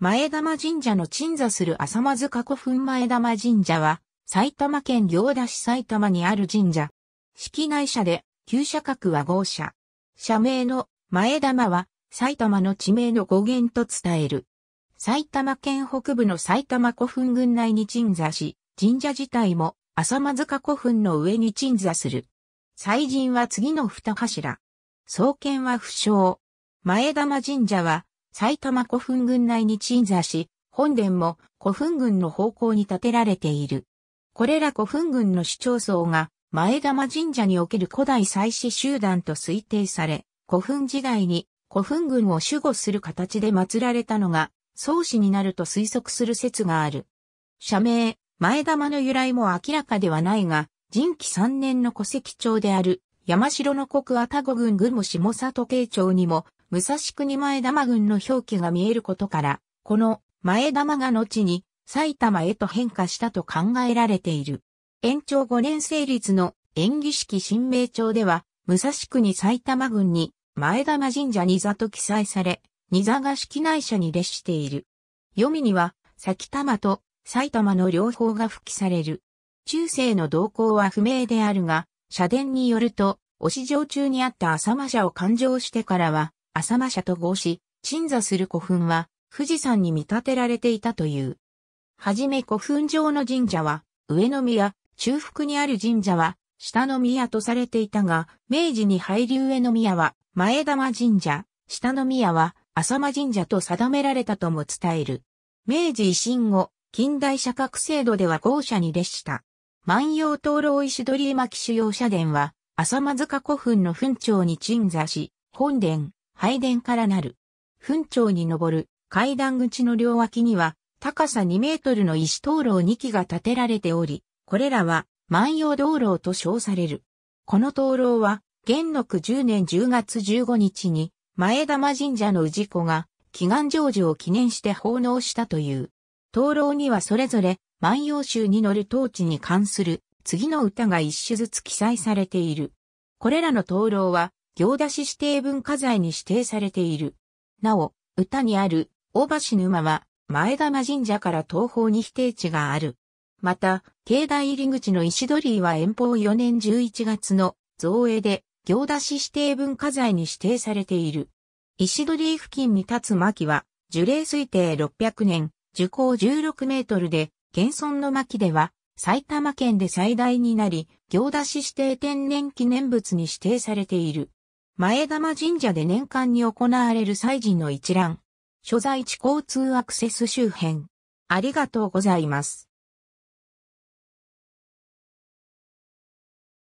前玉神社の鎮座する朝間塚古墳前玉神社は、埼玉県行田市埼玉にある神社。式内社で、旧社格は郷社。社名の前玉は、埼玉の地名の語源と伝える。埼玉県北部の埼玉古墳群内に鎮座し、神社自体も朝間塚古墳の上に鎮座する。祭神は次の二柱。創建は不詳。前玉神社は、埼玉古墳群内に鎮座し、本殿も古墳群の方向に建てられている。これら古墳群の市町村が前玉神社における古代祭祀集団と推定され、古墳時代に古墳群を守護する形で祀られたのが創始になると推測する説がある。社名、前玉の由来も明らかではないが、仁紀3年の戸籍帳である山城の国愛宕郡雲下里慶帳にも、武蔵国前玉郡の表記が見えることから、この前玉が後に埼玉へと変化したと考えられている。延長5年成立の延喜式神明帳では、武蔵国埼玉郡に前玉神社に座と記載され、に座が式内社に列している。読みには、埼玉と埼玉の両方が付記される。中世の動向は不明であるが、社伝によると、忍城中にあった朝間社を勘定してからは、朝間社と合し、鎮座する古墳は富士山に見立てられていたという。はじめ古墳上の神社は、上宮、中腹にある神社は、下宮とされていたが、明治に入り上宮は、前玉神社、下宮は、朝間神社と定められたとも伝える。明治維新後、近代社格制度では郷社に列した。万葉灯籠石鳥居巻主要社殿は、朝間塚古墳の墳頂に鎮座し、本殿、拝殿からなる。墳頂に上る階段口の両脇には高さ2メートルの石灯籠2基が建てられており、これらは万葉灯籠と称される。この灯籠は、元禄10年10月15日に前玉神社の氏子が祈願成就を記念して奉納したという。灯籠にはそれぞれ万葉集に載る当地に関する次の歌が一首ずつ記載されている。これらの灯籠は、行田市指定文化財に指定されている。なお、歌にある大橋沼は前玉神社から東方に比定地がある。また、境内入り口の石鳥居は延宝4年11月の造営で行田市指定文化財に指定されている。石鳥居付近に立つ薪は、樹齢推定600年、樹高16メートルで、現存の薪では埼玉県で最大になり、行田市指定天然記念物に指定されている。前玉神社で年間に行われる祭神の一覧。所在地交通アクセス周辺。ありがとうございます。